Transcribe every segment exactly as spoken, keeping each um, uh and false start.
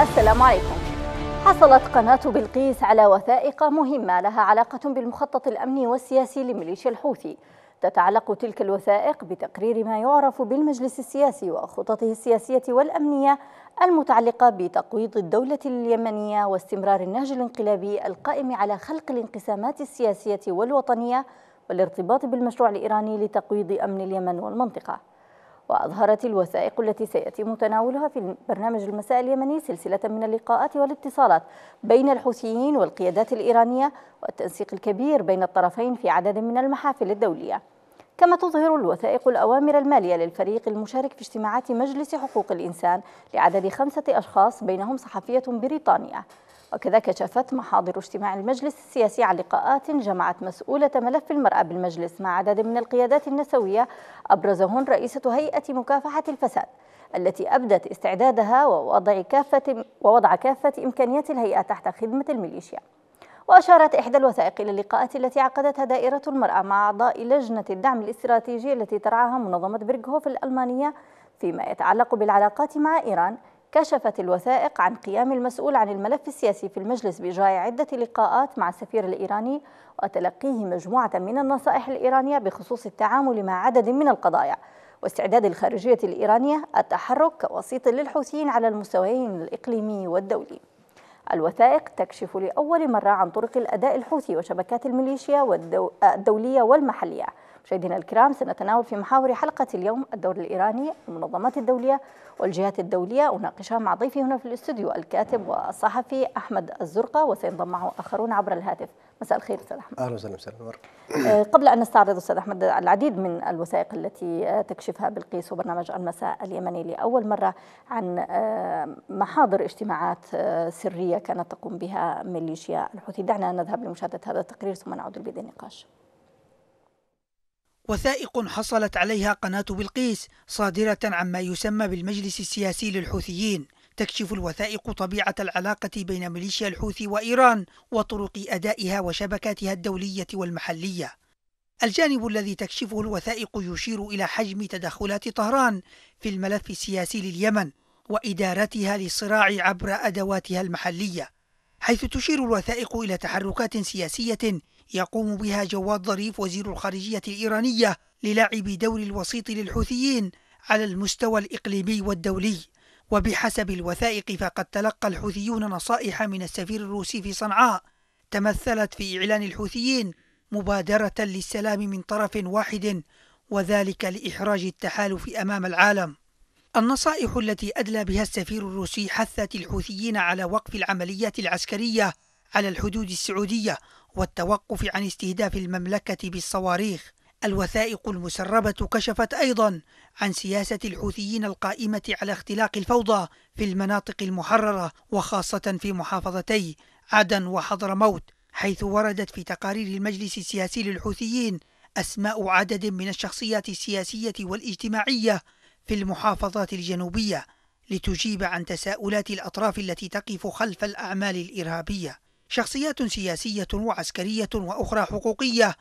السلام عليكم. حصلت قناة بلقيس على وثائق مهمة لها علاقة بالمخطط الأمني والسياسي لميليشيا الحوثي. تتعلق تلك الوثائق بتقرير ما يعرف بالمجلس السياسي وخططه السياسية والأمنية المتعلقة بتقويض الدولة اليمنية واستمرار النهج الانقلابي القائم على خلق الانقسامات السياسية والوطنية والارتباط بالمشروع الإيراني لتقويض أمن اليمن والمنطقة. وأظهرت الوثائق التي سيتم تناولها في برنامج المساء اليمني سلسلة من اللقاءات والاتصالات بين الحوثيين والقيادات الإيرانية والتنسيق الكبير بين الطرفين في عدد من المحافل الدولية. كما تظهر الوثائق الأوامر المالية للفريق المشارك في اجتماعات مجلس حقوق الإنسان لعدد خمسة أشخاص بينهم صحفية بريطانية. وكذا كشفت محاضر اجتماع المجلس السياسي عن لقاءات جمعت مسؤولة ملف المرأة بالمجلس مع عدد من القيادات النسوية أبرزهن رئيسة هيئة مكافحة الفساد التي أبدت استعدادها ووضع كافة ووضع كافة إمكانيات الهيئة تحت خدمة الميليشيا. وأشارت إحدى الوثائق إلى اللقاءات التي عقدتها دائرة المرأة مع أعضاء لجنة الدعم الاستراتيجي التي ترعاها منظمة بيرغهوف الألمانية فيما يتعلق بالعلاقات مع إيران. كشفت الوثائق عن قيام المسؤول عن الملف السياسي في المجلس بإجراء عدة لقاءات مع السفير الإيراني وتلقيه مجموعة من النصائح الإيرانية بخصوص التعامل مع عدد من القضايا واستعداد الخارجية الإيرانية التحرك كوسيط للحوثيين على المستويين الإقليمي والدولي. الوثائق تكشف لأول مرة عن طرق الأداء الحوثي وشبكات الميليشيا والدولية والمحلية. مشاهدينا الكرام، سنتناول في محاور حلقة اليوم الدور الإيراني، المنظمات الدولية والجهات الدولية، أناقشها مع ضيفي هنا في الاستوديو الكاتب والصحفي أحمد الزرقة، وسينضم معه آخرون عبر الهاتف. مساء الخير أستاذ أحمد. أهلا وسهلا أستاذ نور. قبل أن نستعرض أستاذ أحمد العديد من الوثائق التي تكشفها بلقيس وبرنامج المساء اليمني لأول مرة عن محاضر اجتماعات سرية كانت تقوم بها ميليشيا الحوثي، دعنا نذهب لمشاهدة هذا التقرير ثم نعود لبدء النقاش. وثائق حصلت عليها قناة بلقيس صادرة عما يسمى بالمجلس السياسي للحوثيين، تكشف الوثائق طبيعة العلاقة بين ميليشيا الحوثي وإيران وطرق أدائها وشبكاتها الدولية والمحلية. الجانب الذي تكشفه الوثائق يشير إلى حجم تدخلات طهران في الملف السياسي لليمن وإدارتها للصراع عبر أدواتها المحلية، حيث تشير الوثائق إلى تحركات سياسية يقوم بها جواد ظريف وزير الخارجية الإيرانية للعب دور الوسيط للحوثيين على المستوى الإقليمي والدولي. وبحسب الوثائق فقد تلقى الحوثيون نصائح من السفير الروسي في صنعاء تمثلت في إعلان الحوثيين مبادرة للسلام من طرف واحد وذلك لإحراج التحالف أمام العالم. النصائح التي أدلى بها السفير الروسي حثت الحوثيين على وقف العمليات العسكرية على الحدود السعودية والتوقف عن استهداف المملكة بالصواريخ. الوثائق المسربة كشفت أيضا عن سياسة الحوثيين القائمة على اختلاق الفوضى في المناطق المحررة وخاصة في محافظتي عدن وحضرموت، حيث وردت في تقارير المجلس السياسي للحوثيين أسماء عدد من الشخصيات السياسية والاجتماعية في المحافظات الجنوبية لتجيب عن تساؤلات الأطراف التي تقف خلف الأعمال الإرهابية. شخصيات سياسية وعسكرية وأخرى حقوقية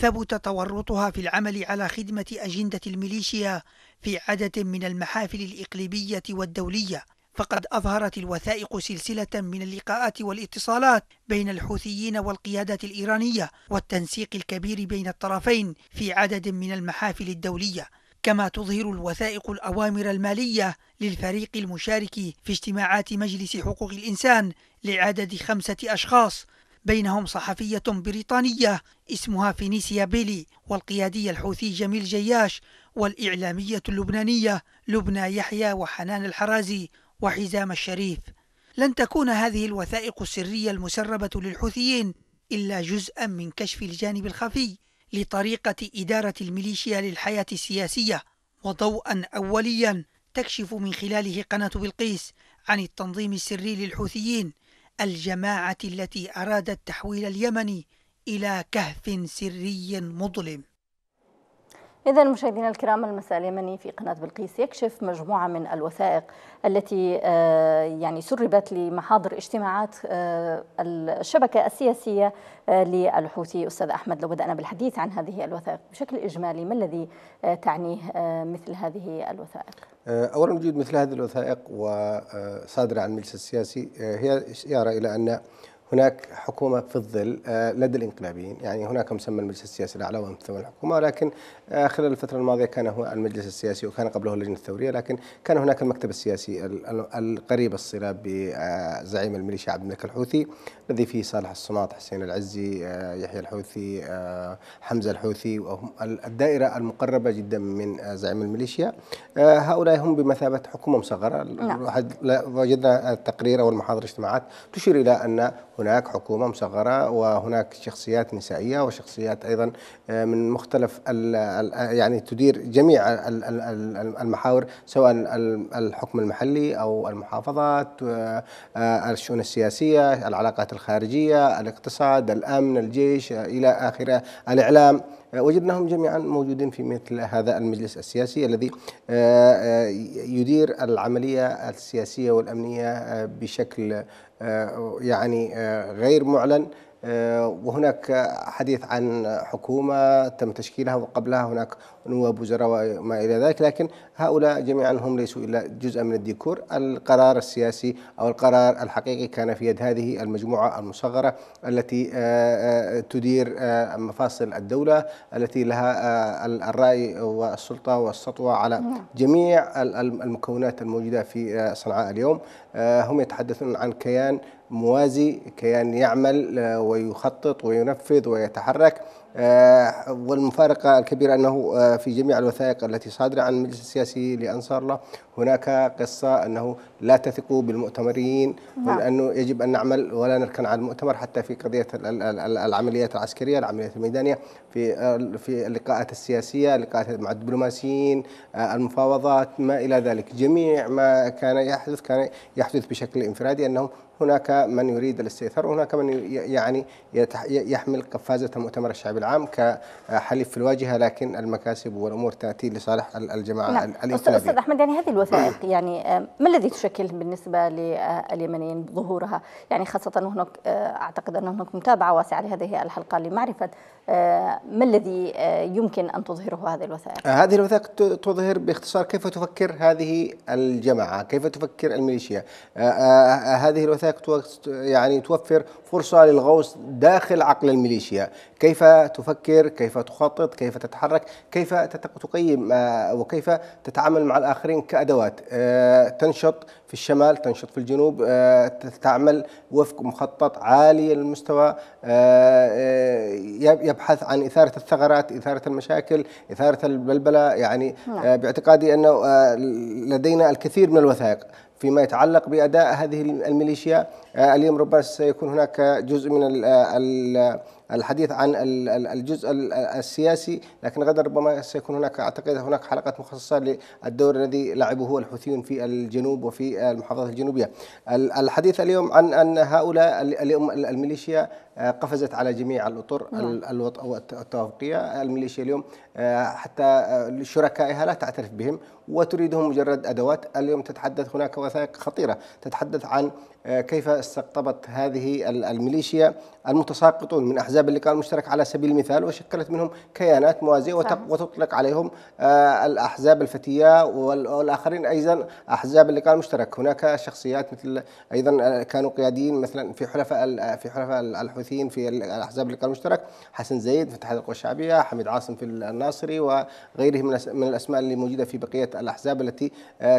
ثبت تورطها في العمل على خدمة أجندة الميليشيا في عدد من المحافل الإقليمية والدولية. فقد أظهرت الوثائق سلسلة من اللقاءات والاتصالات بين الحوثيين والقيادات الإيرانية والتنسيق الكبير بين الطرفين في عدد من المحافل الدولية. كما تظهر الوثائق الأوامر المالية للفريق المشارك في اجتماعات مجلس حقوق الإنسان لعدد خمسة أشخاص بينهم صحفية بريطانية اسمها فينيسيا بيلي والقيادي الحوثي جميل جياش والإعلامية اللبنانية لبنى يحيى وحنان الحرازي وحزام الشريف. لن تكون هذه الوثائق السرية المسربة للحوثيين إلا جزءا من كشف الجانب الخفي لطريقة إدارة الميليشيا للحياة السياسية، وضوءا أوليا تكشف من خلاله قناة بلقيس عن التنظيم السري للحوثيين، الجماعة التي أرادت تحويل اليمن إلى كهف سري مظلم. إذا مشاهدينا الكرام، المساء اليمني في قناة بلقيس يكشف مجموعة من الوثائق التي يعني سربت لمحاضر اجتماعات الشبكة السياسية للحوثي. أستاذ أحمد، لو بدأنا بالحديث عن هذه الوثائق بشكل إجمالي، ما الذي تعنيه مثل هذه الوثائق؟ أولا وجود مثل هذه الوثائق وصادرة عن المجلس السياسي هي إشارة إلى أن هناك حكومة في الظل لدى الانقلابيين، يعني هناك مسمى المجلس السياسي الأعلى ومسمى الحكومة، ولكن خلال الفترة الماضية كان هو المجلس السياسي وكان قبله اللجنة الثورية، لكن كان هناك المكتب السياسي القريب الصلة بزعيم الميليشيا عبد الملك الحوثي الذي فيه صالح الصماد، حسين العزي، يحيى الحوثي، حمزة الحوثي، وهم الدائرة المقربة جدا من زعيم الميليشيا. هؤلاء هم بمثابة حكومة مصغرة. وجدنا التقرير أو المحاضرة اجتماعات تشير إلى أن هناك حكومة مصغرة وهناك شخصيات نسائية وشخصيات أيضا من مختلف يعني تدير جميع المحاور سواء الحكم المحلي أو المحافظات، الشؤون السياسية، العلاقات الخارجية، الاقتصاد، الأمن، الجيش إلى آخره، الإعلام. وجدناهم جميعا موجودين في مثل هذا المجلس السياسي الذي يدير العملية السياسية والأمنية بشكل يعني غير معلن. وهناك حديث عن حكومة تم تشكيلها وقبلها هناك نواب وزراء وما إلى ذلك، لكن هؤلاء جميعا هم ليسوا إلا جزء من الديكور. القرار السياسي أو القرار الحقيقي كان في يد هذه المجموعة المصغرة التي تدير مفاصل الدولة، التي لها الرأي والسلطة والسطوة على جميع المكونات الموجودة في صنعاء اليوم. هم يتحدثون عن كيان موازي، كيان يعمل ويخطط وينفذ ويتحرك. والمفارقة الكبيرة أنه في جميع الوثائق التي صادرة عن المجلس السياسي لأنصار الله هناك قصة أنه لا تثقوا بالمؤتمريين، لأنه يجب أن نعمل ولا نركن على المؤتمر حتى في قضية العمليات العسكرية، العمليات الميدانية، في في اللقاءات السياسية، اللقاءات مع الدبلوماسيين، المفاوضات، ما إلى ذلك. جميع ما كان يحدث كان يحدث بشكل انفرادي، أنهم هناك من يريد الاستئثار وهناك من يعني يحمل قفازة المؤتمر الشعبي العام كحليف في الواجهة، لكن المكاسب والأمور تأتي لصالح الجماعة الإنقلابية. أستاذ أحمد، يعني هذه الوثائق يعني ما الذي تشكل بالنسبة لليمنيين ظهورها؟ يعني خاصة هناك أعتقد أن هناك متابعة واسعة لهذه الحلقة لمعرفة ما الذي يمكن أن تظهره هذه الوثائق. هذه الوثائق تظهر باختصار كيف تفكر هذه الجماعة، كيف تفكر الميليشيا. هذه الوثائق يعني توفر فرصة للغوص داخل عقل الميليشيا، كيف تفكر، كيف تخطط، كيف تتحرك، كيف تقيم، وكيف تتعامل مع الآخرين كأدوات. تنشط في الشمال، تنشط في الجنوب، تعمل وفق مخطط عالي المستوى، يبحث عن إثارة الثغرات، إثارة المشاكل، إثارة البلبلة. يعني باعتقادي أنه لدينا الكثير من الوثائق فيما يتعلق بأداء هذه الميليشيا. اليوم ربما سيكون هناك جزء من الحديث عن الجزء السياسي، لكن غدا ربما سيكون هناك، أعتقد هناك حلقات مخصصة للدور الذي لعبه الحوثيون في الجنوب وفي المحافظات الجنوبية. الحديث اليوم عن أن هؤلاء اليوم الميليشيا قفزت على جميع الأطر التوافقية. الميليشيا اليوم حتى شركائها لا تعترف بهم وتريدهم مجرد أدوات. اليوم تتحدث هناك وثائق خطيرة تتحدث عن كيف استقطبت هذه الميليشيا المتساقطون من أحزاب اللقاء المشترك على سبيل المثال، وشكلت منهم كيانات موازية وتطلق عليهم الأحزاب الفتية والآخرين أيضا أحزاب اللقاء المشترك. هناك شخصيات مثل أيضا كانوا قياديين مثلا في حلفاء في حلفاء الحوثيين في الأحزاب اللقاء المشترك، حسن زيد في اتحاد القوى الشعبية، حميد عاصم في الناصري، وغيره من الأسماء اللي موجودة في بقية الأحزاب التي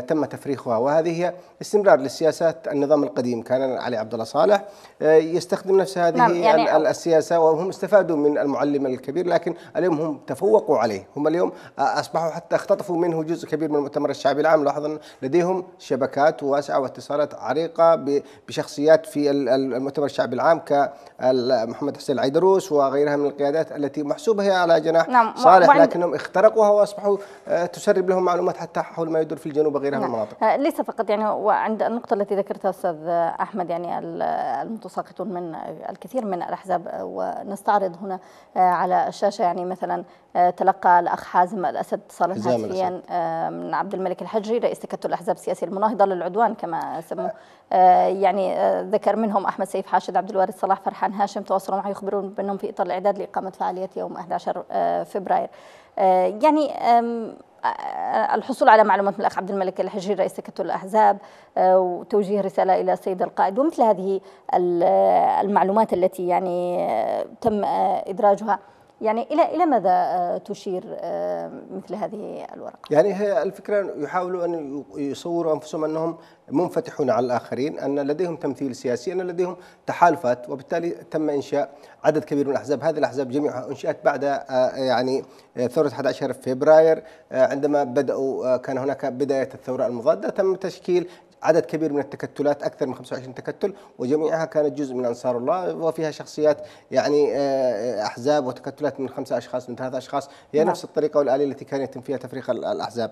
تم تفريخها. وهذه هي استمرار للسياسات النظام القديم. كان علي عبد الله صالح يستخدم نفس هذه نعم يعني السياسة، وهم استفادوا من المعلم الكبير، لكن اليوم هم تفوقوا عليه. هم اليوم أصبحوا حتى اختطفوا منه جزء كبير من المؤتمر الشعبي العام. لاحظ أن لديهم شبكات واسعة واتصالات عريقة بشخصيات في المؤتمر الشعبي العام كمحمد حسين العيدروس وغيرها من القيادات التي محسوبة هي على جناح نعم صالح، لكنهم اخترقوها وأصبحوا تسرب لهم معلومات حتى حول ما يدور في الجنوب وغيرها نعم من المناطق. ليس فقط يعني، وعند النقطة التي ذكرتها أستاذ أحمد يعني المتساقطون من الكثير من الأحزاب، ونستعرض هنا على الشاشة يعني مثلا تلقى الأخ حازم الأسد اتصالا هاتفيا من عبد الملك الحجري رئيس تكتل الأحزاب السياسية المناهضة للعدوان كما سموه، يعني ذكر منهم أحمد سيف حاشد، عبد الوارد صلاح، فرحان هاشم، تواصلوا معه يخبرون بأنهم في إطار الإعداد لإقامة فعاليات يوم أحد عشر فبراير. يعني الحصول على معلومات من الأخ عبد الملك الحجري رئيس تكتل الأحزاب، وتوجيه رسالة إلى السيد القائد، ومثل هذه المعلومات التي يعني تم إدراجها، يعني إلى إلى ماذا تشير مثل هذه الورقة؟ يعني هي الفكرة يحاولوا أن يصوروا أنفسهم أنهم منفتحون على الآخرين، أن لديهم تمثيل سياسي، أن لديهم تحالفات، وبالتالي تم إنشاء عدد كبير من الأحزاب. هذه الأحزاب جميعها أنشأت بعد يعني ثورة أحد عشر فبراير، عندما بدأوا كان هناك بداية الثورة المضادة، تم تشكيل عدد كبير من التكتلات، أكثر من خمسة وعشرين تكتل، وجميعها كانت جزء من أنصار الله، وفيها شخصيات يعني أحزاب وتكتلات من خمسة أشخاص من ثلاثة أشخاص، هي نعم. نفس الطريقة والآلية التي كان يتم فيها تفريق الأحزاب.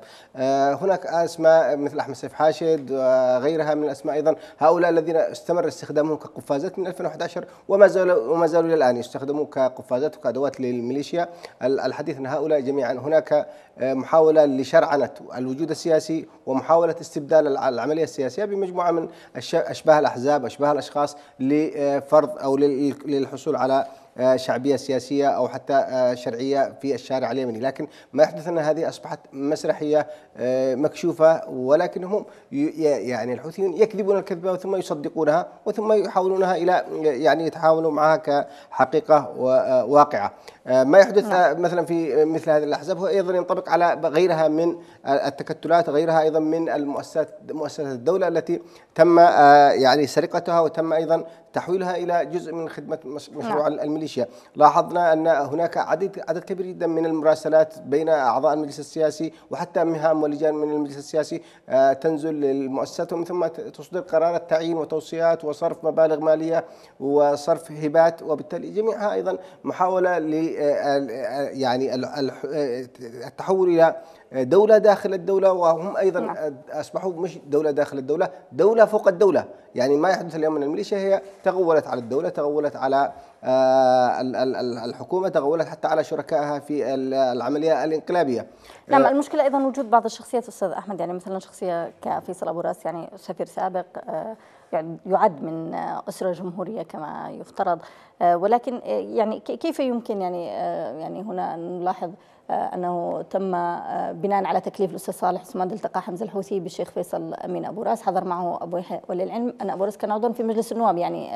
هناك أسماء مثل أحمد سيف حاشد وغيرها من الأسماء أيضا، هؤلاء الذين استمر استخدامهم كقفازات من ألفين وأحد عشر وما زالوا وما زالوا إلى الآن يستخدموا كقفازات وكأدوات للميليشيا. الحديث أن هؤلاء جميعا هناك محاولة لشرعنة الوجود السياسي ومحاولة استبدال العملية السياسية بمجموعة من أشباه الأحزاب أشباه الأشخاص لفرض أو للحصول على شعبية سياسية أو حتى شرعية في الشارع اليمني. لكن ما يحدث أن هذه أصبحت مسرحية مكشوفة، ولكنهم يعني الحوثيون يكذبون الكذبة ثم يصدقونها وثم يحاولونها إلى يعني يتحاولوا معها كحقيقة وواقعة. ما يحدث مثلا في مثل هذه الأحزاب هو أيضا ينطبق على غيرها من التكتلات، غيرها أيضا من المؤسسات مؤسسات الدولة التي تم يعني سرقتها وتم أيضا تحويلها إلى جزء من خدمة مشروع الميليشيا. لاحظنا أن هناك عدد عدد كبير جدا من المراسلات بين أعضاء المجلس السياسي وحتى مهام ولجان من المجلس السياسي تنزل للمؤسسات، ومن ثم تصدر قرارات تعيين وتوصيات وصرف مبالغ مالية وصرف هبات، وبالتالي جميعها أيضا محاولة ل يعني التحول إلى دولة داخل الدولة، وهم أيضا أصبحوا مش دولة داخل الدولة، دولة فوق الدولة. يعني ما يحدث اليوم من الميليشيا هي تغولت على الدولة، تغولت على الحكومة، تغولت حتى على شركائها في العملية الانقلابية. نعم، المشكلة أيضا وجود بعض الشخصيات أستاذ أحمد، يعني مثلا شخصية كفيصل أبو راس، يعني سفير سابق يعد من أسرة جمهورية كما يفترض، ولكن يعني كيف يمكن يعني يعني هنا نلاحظ أنه تم بناء على تكليف الأستاذ صالح الصماد التقى حمزة الحوثي بالشيخ فيصل أمين أبو راس، حضر معه أبو يحيى، وللعلم أن أبو راس كان عضوا في مجلس النواب، يعني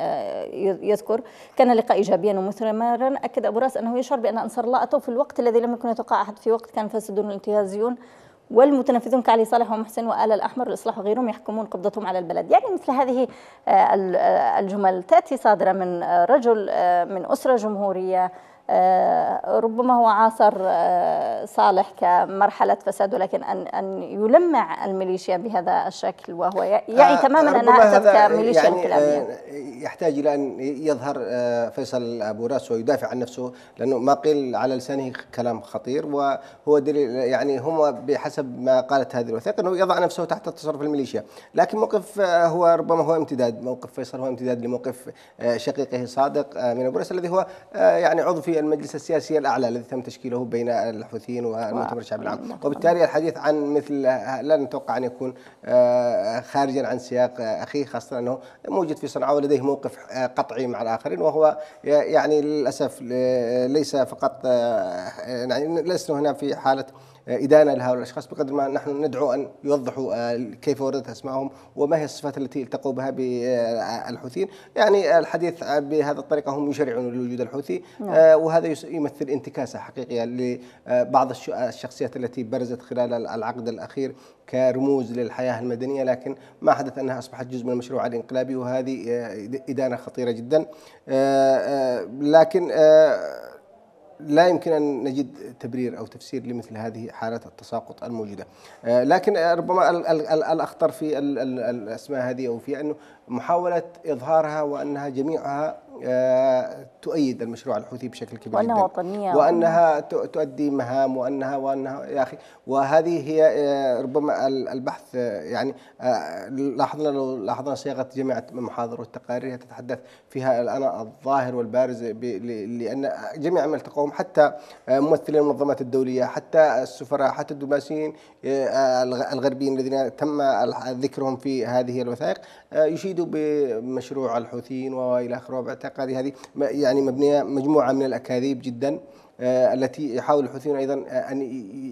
يذكر كان لقاء إيجابيا ومثمرا. أكد أبو راس أنه يشعر بأن أنصار الله أتوا في الوقت الذي لم يكن يتوقع أحد، في وقت كان الفاسدون الانتهازيون والمتنفذون كعلي صالح ومحسن وآل الأحمر والإصلاح وغيرهم يحكمون قبضتهم على البلد. يعني مثل هذه الجمل تأتي صادرة من رجل من أسرة جمهورية، ربما هو عاصر صالح كمرحلة فساد، ولكن أن أن يلمع الميليشيا بهذا الشكل، وهو يعني تماما أنها أتت كميليشيا انقلابية. يحتاج إلى أن يظهر فيصل أبو راس ويدافع عن نفسه، لأنه ما قيل على لسانه كلام خطير، وهو دليل يعني هم بحسب ما قالت هذه الوثائق أنه يضع نفسه تحت تصرف الميليشيا. لكن موقف هو ربما هو امتداد، موقف فيصل هو امتداد لموقف شقيقه صادق أمين أبو راس الذي هو يعني عضو في المجلس السياسي الأعلى الذي تم تشكيله بين الحوثيين والمؤتمر الشعبي العام، وبالتالي الحديث عن مثل لا نتوقع أن يكون خارجا عن سياق أخيه، خاصة أنه موجود في صنعاء ولديه موقف قطعي مع الآخرين، وهو يعني للأسف ليس فقط يعني لسنا هنا في حالة إدانة لهؤلاء الأشخاص بقدر ما نحن ندعو أن يوضحوا كيف وردت أسمائهم وما هي الصفات التي التقوا بها بالحوثيين. يعني الحديث بهذا الطريقة هم يشرعون لوجود الحوثي، وهذا يمثل انتكاسة حقيقية لبعض الشخصيات التي برزت خلال العقد الأخير كرموز للحياة المدنية، لكن ما حدث أنها أصبحت جزء من المشروع الإنقلابي، وهذه إدانة خطيرة جدا. لكن لا يمكن أن نجد تبرير أو تفسير لمثل هذه حالات التساقط الموجودة، لكن ربما الأخطر في الأسماء هذه أو في أنه محاولة إظهارها وأنها جميعها تؤيد المشروع الحوثي بشكل كبير وأنها جدا وطنية وأنها تؤدي مهام وأنها وأنها يا أخي، وهذه هي ربما البحث. يعني لاحظنا لو لاحظنا صياغة جميع المحاضر والتقارير تتحدث فيها الآن الظاهر والبارز، لأن جميع من التقوهم حتى ممثلي المنظمات الدولية حتى السفراء حتى الدبلوماسيين الغربيين الذين تم ذكرهم في هذه الوثائق يشيدوا بمشروع الحوثيين وإلى آخره. باعتقادي هذه يعني مبنية مجموعة من الأكاذيب جدا التي يحاول الحوثيون أيضا أن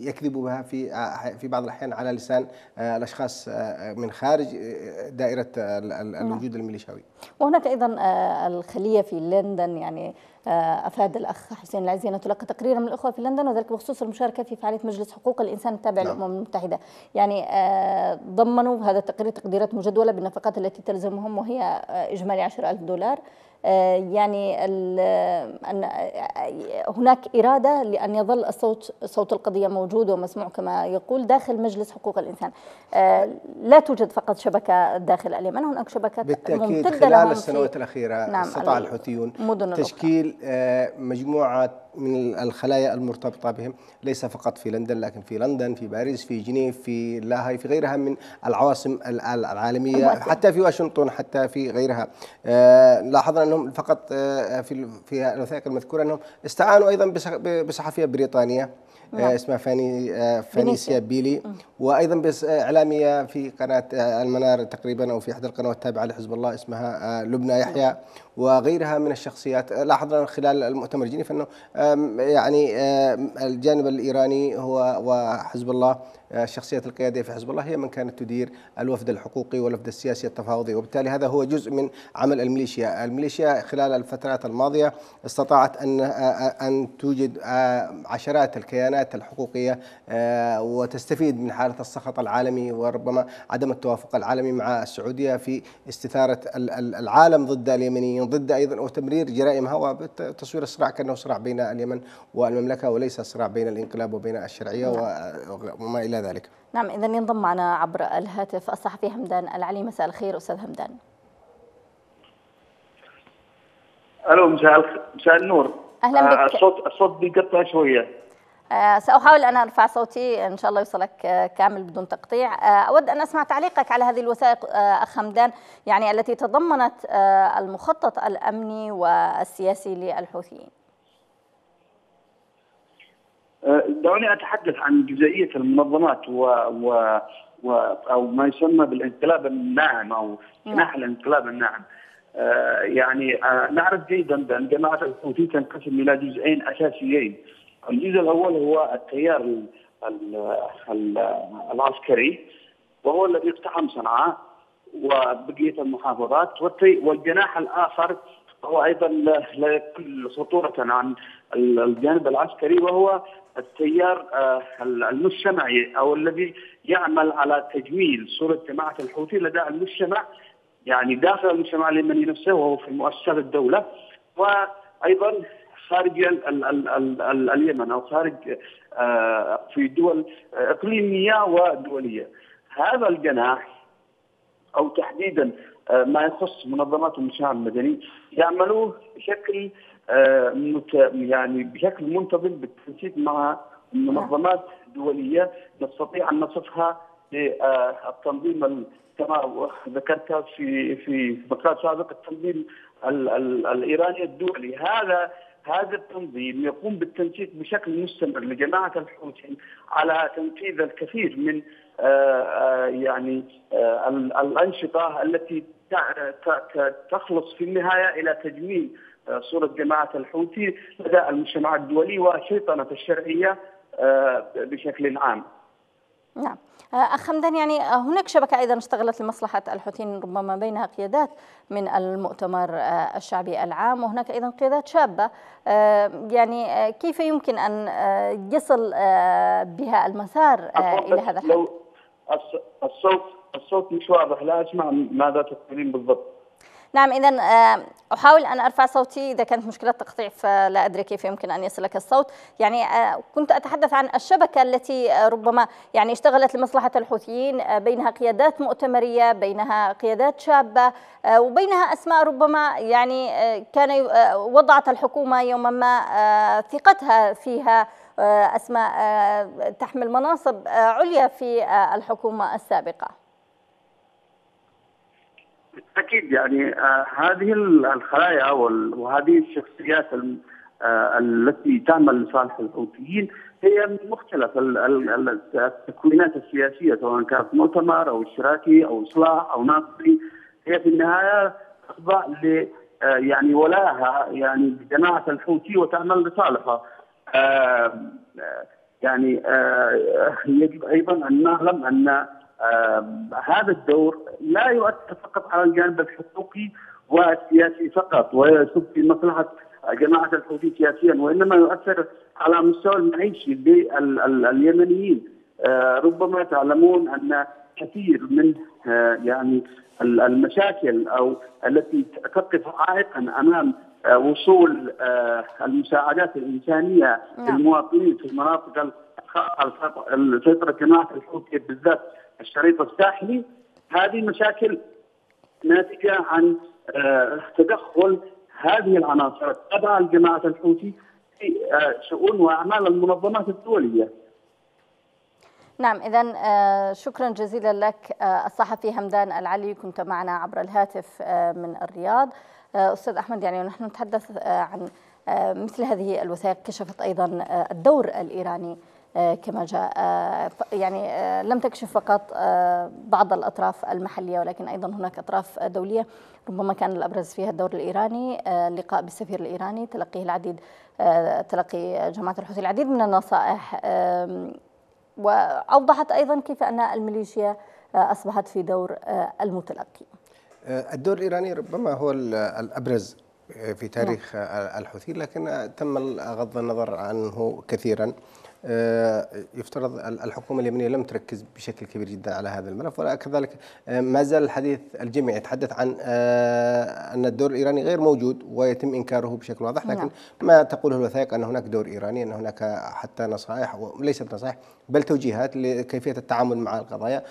يكذبوا بها في في بعض الأحيان على لسان الأشخاص من خارج دائرة الوجود الميليشياوي. وهناك أيضا الخلية في لندن، يعني أفاد الأخ حسين العزي أنه تلقى تقريرا من الأخوة في لندن وذلك بخصوص المشاركة في فعالية مجلس حقوق الإنسان التابع للأمم المتحدة، يعني ضمنوا هذا التقرير تقديرات مجدولة بالنفقات التي تلزمهم وهي إجمالي عشرة آلاف دولار. يعني أن هناك إرادة لأن يظل الصوت صوت القضية موجود ومسموع كما يقول داخل مجلس حقوق الإنسان. لا توجد فقط شبكة داخل اليمن، هناك شبكات بالتأكيد خلال السنوات الأخيرة. نعم، استطاع الحوثيون تشكيل مجموعة من الخلايا المرتبطة بهم، ليس فقط في لندن لكن في لندن، في باريس، في جنيف، في لاهاي، في غيرها من العواصم العالمية، حتى في واشنطن، حتى في غيرها. لاحظنا أنهم فقط في في الوثائق المذكورة أنهم استعانوا أيضا بصحفية بريطانية اسمها فينيسيا بيلي، وايضا باعلاميه في قناه المنار تقريبا او في احدى القنوات التابعه لحزب الله اسمها لبنى يحيى وغيرها من الشخصيات. لاحظنا خلال المؤتمر الجنيف انه يعني الجانب الايراني هو وحزب الله، الشخصيات القياديه في حزب الله هي من كانت تدير الوفد الحقوقي والوفد السياسي التفاوضي، وبالتالي هذا هو جزء من عمل الميليشيا. الميليشيا خلال الفترات الماضيه استطاعت ان ان توجد عشرات الكيانات الحقوقية وتستفيد من حالة السخط العالمي وربما عدم التوافق العالمي مع السعودية في استثارة العالم ضد اليمنيين، ضد أيضا وتمرير جرائمها وتصوير الصراع كأنه صراع بين اليمن والمملكة وليس صراع بين الانقلاب وبين الشرعية وما إلى ذلك. نعم، إذا ينضم معنا عبر الهاتف الصحفي همدان العليي. مساء الخير أستاذ همدان. ألو، مساء النور. أهلا بك. الصوت الصوت بيقطع شوية. سأحاول أن أرفع صوتي إن شاء الله يوصلك كامل بدون تقطيع. أود أن أسمع تعليقك على هذه الوثائق أخ همدان، يعني التي تضمنت المخطط الأمني والسياسي للحوثيين. دعوني أتحدث عن جزئية المنظمات و, و... و... أو ما يسمى بالانقلاب الناعم أو جناح الانقلاب الناعم. يعني نعرف جيدا بأن جماعة الحوثي تنقسم إلى جزئين أساسيين. الجزء الأول هو التيار العسكري وهو الذي اقتحم صنعاء وبقية المحافظات، والجناح الآخر هو أيضا لا يقل خطورة عن الجانب العسكري وهو التيار المجتمعي أو الذي يعمل على تجميل صورة جماعة الحوثي لدى المجتمع، يعني داخل المجتمع اليمني نفسه وهو في مؤسسات الدولة وأيضا خارج ال ال ال ال اليمن أو خارج آه في دول إقليمية ودولية. هذا الجناح أو تحديدا آه ما يخص منظمات المجتمع المدني يعملوه بشكل آه يعني بشكل منتظم بالتنسيق مع منظمات دولية نستطيع أن نصفها بالتنظيم كما ذكرتها في في فقرات سابقة، التنظيم ال ال الإيراني الدولي. هذا هذا التنظيم يقوم بالتنسيق بشكل مستمر لجماعة الحوثي على تنفيذ الكثير من آآ يعني آآ الأنشطة التي تخلص في النهاية إلى تجميل صورة جماعة الحوثي لدى المجتمع الدولي وشيطنة الشرعية بشكل عام. نعم أخ همدان، يعني هناك شبكة أيضا اشتغلت لمصلحة الحوثيين ربما بينها قيادات من المؤتمر الشعبي العام وهناك أيضا قيادات شابة، يعني كيف يمكن أن يصل بها المسار إلى هذا الحد؟ الصوت الصوت مش واضح، لا أسمع ماذا تقولين بالضبط. نعم، إذا أحاول أن أرفع صوتي، إذا كانت مشكلة تقطيع فلا أدري كيف يمكن أن يصلك الصوت. يعني كنت أتحدث عن الشبكة التي ربما يعني اشتغلت لمصلحة الحوثيين، بينها قيادات مؤتمرية، بينها قيادات شابة، وبينها أسماء ربما يعني كان وضعت الحكومة يوما ما ثقتها فيها، أسماء تحمل مناصب عليا في الحكومة السابقة. بالتأكيد، يعني آه هذه الخلايا وهذه الشخصيات آه التي تعمل لصالح الحوثيين هي من مختلف التكوينات السياسية، سواء كانت مؤتمر أو اشتراكي أو إصلاح أو ناصري، هي في النهاية تخضع ل يعني ولاها يعني جماعة الحوثي وتعمل لصالحها. يعني يجب أيضا أن نعلم أن هذا الدور لا يؤثر فقط على الجانب الحقوقي والسياسي فقط ويصب في مصلحة جماعة الحوثي سياسيا، وإنما يؤثر على مستوى المعيشي لليمنيين. ربما تعلمون أن كثير من يعني المشاكل أو التي تقف عائقا أمام وصول المساعدات الإنسانية للمواطنين في المناطق السيطرة جماعة الحوثي بالذات الشريط الساحلي، هذه مشاكل ناتجة عن تدخل هذه العناصر التابعة لجماعة الحوثي في شؤون وأعمال المنظمات الدولية. نعم، إذن شكرا جزيلا لك الصحفي همدان العليي، كنت معنا عبر الهاتف من الرياض. أستاذ أحمد، يعني ونحن نتحدث عن مثل هذه الوثائق كشفت أيضا الدور الإيراني كما جاء، يعني لم تكشف فقط بعض الأطراف المحلية ولكن أيضا هناك أطراف دولية ربما كان الأبرز فيها الدور الإيراني، لقاء بالسفير الإيراني، تلقيه العديد تلقي جماعة الحوثي العديد من النصائح، وأوضحت أيضا كيف أن الميليشيا أصبحت في دور المتلقي. الدور الإيراني ربما هو الأبرز في تاريخ الحوثي، لكن تم غض النظر عنه كثيرا. يفترض الحكومة اليمنية لم تركز بشكل كبير جدا على هذا الملف، وكذلك ما زال الحديث الجميع يتحدث عن أن الدور الإيراني غير موجود ويتم إنكاره بشكل واضح، لكن ما تقوله الوثائق أن هناك دور إيراني، أن هناك حتى نصائح وليست نصائح بل توجيهات لكيفية التعامل مع القضايا.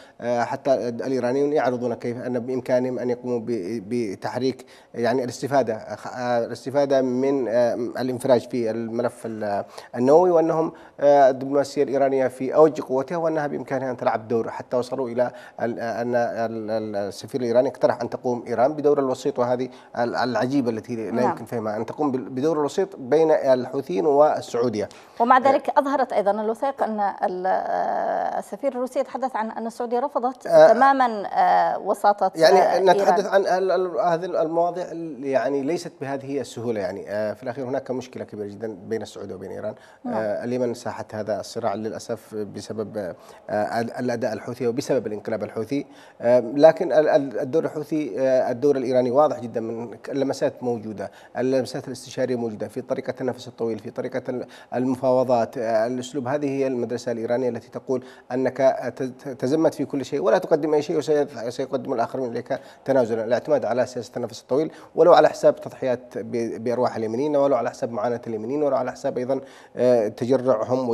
حتى الإيرانيون يعرضون كيف أن بإمكانهم أن يقوموا بتحريك يعني الاستفادة الاستفادة من الانفراج في الملف النووي، وأنهم الدبلوماسية الإيرانية في أوج قوتها وأنها بإمكانها أن تلعب دور، حتى وصلوا إلى أن السفير الإيراني اقترح أن تقوم إيران بدور الوسيط، وهذه العجيبة التي لا يمكن فهمها، أن تقوم بدور الوسيط بين الحوثيين والسعودية. ومع ذلك أظهرت أيضا الوثائق أن السفير الروسي يتحدث عن أن السعودية رفضت أه تماما أه وساطة يعني إيران. نتحدث عن هذه المواضيع يعني ليست بهذه السهولة، يعني في الأخير هناك مشكلة كبيرة جدا بين السعودية وبين إيران. أه اليمن ساحت هذا الصراع للأسف بسبب الأداء الحوثي وبسبب الانقلاب الحوثي، لكن الدور الحوثي الدور الإيراني واضح جدا، من اللمسات موجودة، اللمسات الاستشارية موجودة في طريقة النفس الطويل، في طريقة المفاوضات، الأسلوب. هذه هي المدرسة الإيرانية التي تقول أنك تزمت في كل شيء ولا تقدم أي شيء وسيقدم الآخرون إليك تنازلا، الاعتماد على سياسة النفس الطويل ولو على حساب تضحيات بأرواح اليمنيين، ولو على حساب معاناة اليمنيين، ولو على حساب أيضا تجرعهم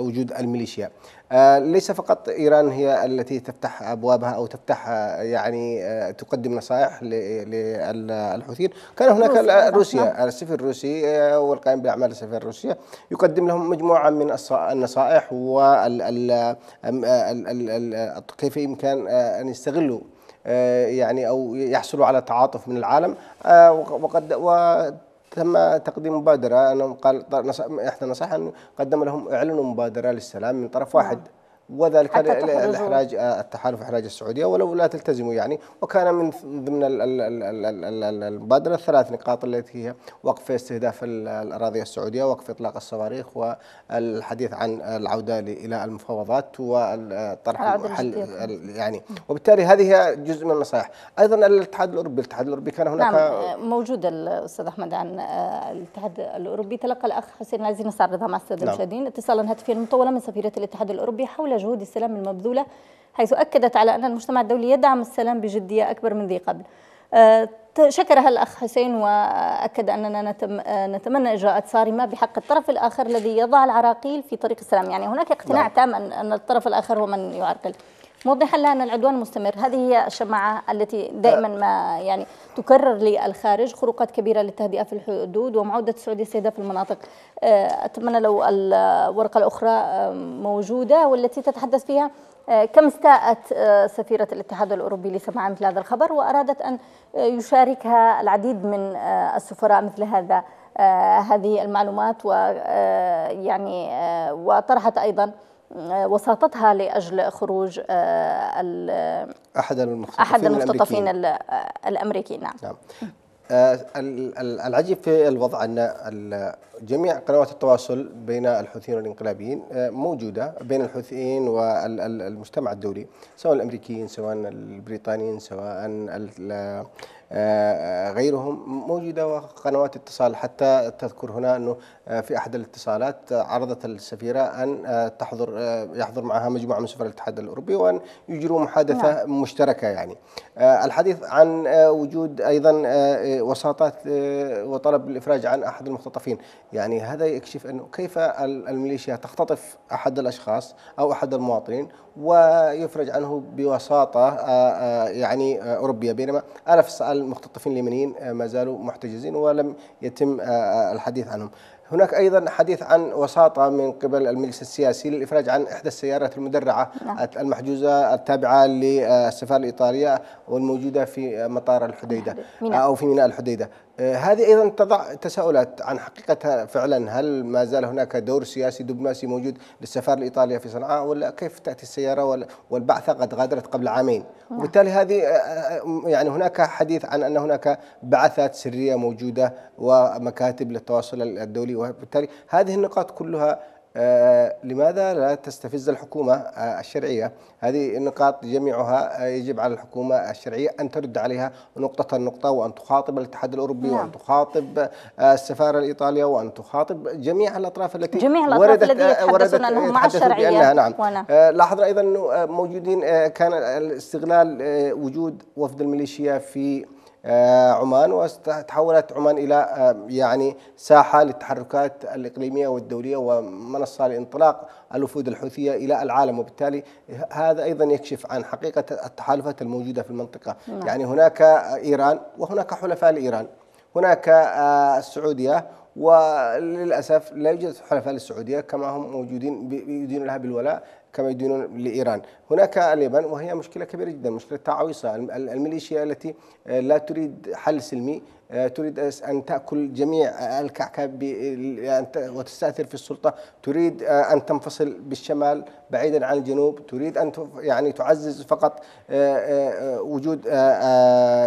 وجود الميليشيا. ليس فقط إيران هي التي تفتح أبوابها أو تفتح يعني تقدم نصائح للحوثيين، كان هناك روسيا، السفير الروسي والقائم بأعمال السفير الروسية يقدم لهم مجموعة من النصائح وكيف يمكن أن يستغلوا يعني أو يحصلوا على تعاطف من العالم. وقد تم تقديم مبادرة، أنهم قال إحدى النصائح أن قدم لهم إعلنوا مبادرة للسلام من طرف واحد، وذلك لإحراج التحالف إحراج السعودية ولو لا تلتزموا يعني. وكان من ضمن المبادرة الثلاث نقاط التي هي وقف استهداف الأراضي السعودية، وقف إطلاق الصواريخ، والحديث عن العودة إلى المفاوضات والطرح حل يعني. وبالتالي هذه جزء من النصائح. أيضا الاتحاد الأوروبي، الاتحاد الأوروبي كان هناك نعم موجود الأستاذ أحمد عن الاتحاد الأوروبي. تلقى الأخ حسين العزي نستعرضها مع السادة المشاهدين اتصالا هاتفيا مطولا من سفيرة الاتحاد الأوروبي حول جهود السلام المبذولة، حيث أكدت على أن المجتمع الدولي يدعم السلام بجدية أكبر من ذي قبل. شكرها الأخ حسين وأكد أننا نتمنى إجراءات صارمة بحق الطرف الآخر الذي يضع العراقيل في طريق السلام، يعني هناك اقتناع تام أن الطرف الآخر هو من يعرقل، موضحا لها أن العدوان مستمر. هذه هي الشمعة التي دائما ما يعني تكرر للخارج، خروقات كبيرة للتهدئة في الحدود ومعودة السعودية استهداف المناطق. أتمنى لو الورقة الأخرى موجودة والتي تتحدث فيها كم استاءت سفيرة الاتحاد الأوروبي لسماع مثل هذا الخبر، وأرادت أن يشاركها العديد من السفراء مثل هذا هذه المعلومات، ويعني وطرحت أيضا وساطتها لأجل خروج أحد المختطفين, أحد المختطفين الأمريكيين. نعم. العجيب في الوضع أن جميع قنوات التواصل بين الحوثيين والانقلابيين موجودة بين الحوثيين والمجتمع الدولي، سواء الأمريكيين سواء البريطانيين سواء غيرهم، موجودة وقنوات اتصال. حتى تذكر هنا أنه في أحد الاتصالات عرضت السفيرة أن تحضر يحضر معها مجموعة من سفراء الاتحاد الأوروبي وأن يجروا محادثة مشتركة، يعني الحديث عن وجود أيضا وساطات وطلب الإفراج عن أحد المختطفين. يعني هذا يكشف أنه كيف الميليشيا تختطف أحد الأشخاص أو أحد المواطنين ويفرج عنه بوساطة يعني أوروبية، بينما ألف المختطفين اليمنيين ما زالوا محتجزين ولم يتم الحديث عنهم. هناك أيضا حديث عن وساطة من قبل المجلس السياسي للإفراج عن إحدى السيارات المدرعة المحجوزة التابعة للسفارة الإيطالية والموجودة في مطار الحديدة أو في ميناء الحديدة. هذه أيضا تضع تساؤلات عن حقيقتها، فعلا هل ما زال هناك دور سياسي دبلوماسي موجود للسفارة الإيطالية في صنعاء، ولا كيف تأتي السيارة والبعثة قد غادرت قبل عامين؟ وبالتالي هذه يعني هناك حديث عن أن هناك بعثات سرية موجودة ومكاتب للتواصل الدولي، وبالتالي هذه النقاط كلها آه لماذا لا تستفز الحكومة آه الشرعية؟ هذه النقاط جميعها آه يجب على الحكومة الشرعية أن ترد عليها نقطة نقطة، وأن تخاطب الاتحاد الأوروبي نعم. وأن تخاطب آه السفارة الإيطالية وأن تخاطب جميع الأطراف التي جميع الأطراف وردت الذي يتحدثون عنهم مع الشرعية. نعم. آه لاحظنا أيضا أنه موجودين آه كان الاستغلال آه وجود وفد الميليشيا في عمان، وتحولت عمان إلى يعني ساحة للتحركات الإقليمية والدولية ومنصة لإنطلاق الوفود الحوثية إلى العالم، وبالتالي هذا أيضا يكشف عن حقيقة التحالفات الموجودة في المنطقة. نعم. يعني هناك إيران وهناك حلفاء لإيران، هناك السعودية وللأسف لا يوجد حلفاء للسعودية كما هم موجودين يدينون لها بالولاء كما يدينون لإيران. هناك اليمن وهي مشكلة كبيرة جدا، مشكلة تعويصة، الميليشيا التي لا تريد حل سلمي، تريد أن تأكل جميع الكعكب وتستأثر في السلطة، تريد أن تنفصل بالشمال بعيدا عن الجنوب، تريد أن يعني تعزز فقط وجود